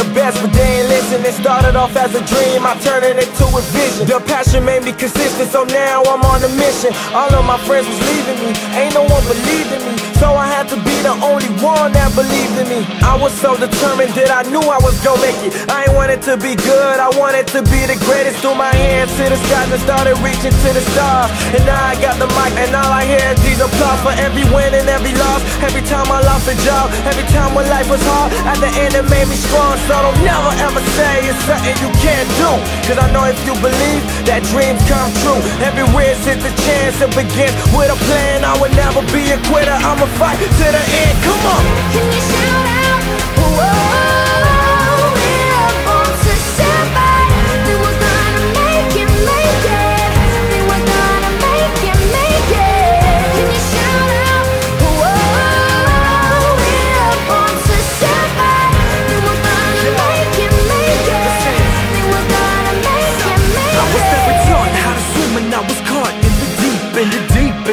the best, but they ain't listen. It started off as a dream, I turned it into a vision. The passion made me consistent, so now I'm on a mission. All of my friends was leaving me, ain't no one believed in me, so I had to be the only one that believed in me. I was so determined that I knew I was gonna make it. I ain't wanted to be good, I wanted to be the greatest. Threw my hands to the sky and started reaching to the stars. And now I got the mic and all I hear is these applause for every win and every loss. Every time I lost a job, every time when life was hard, at the end it made me strong. So don't never ever say it's something you can't do, cause I know if you believe that dreams come true. Everywhere since the chance, it begins with a plan. I would never be a quitter, I'ma fight to the end. Come on, can you shout out? Whoa.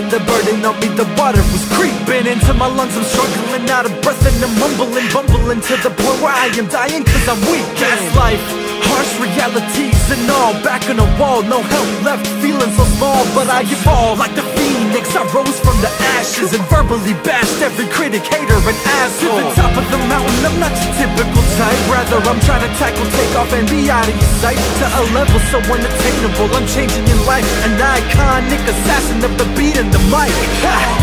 The burden on me, the water was creeping into my lungs. I'm struggling out of breath and I'm mumbling, bumbling to the point where I am dying cause I'm weak. That's life, harsh realities and all. Back on the wall, no help left, feeling so small. But I evolved like the phoenix, I rose from the ashes and verbally bashed every critic, hater and asshole. To the top of the mountain, I'm not your typical type. Rather I'm trying to tackle, take off and be out of your sight. To a level so unattainable, I'm changing your life. An iconic assassin of the beat and the mic.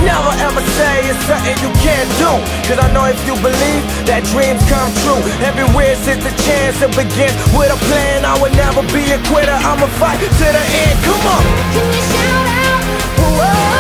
Never ever say it's something you can't do, cause I know if you believe that dreams come true. Everywhere since the chance, it begins with a plan. I would never be a quitter, I'ma fight to the end. Come on, can you shout out? Whoa.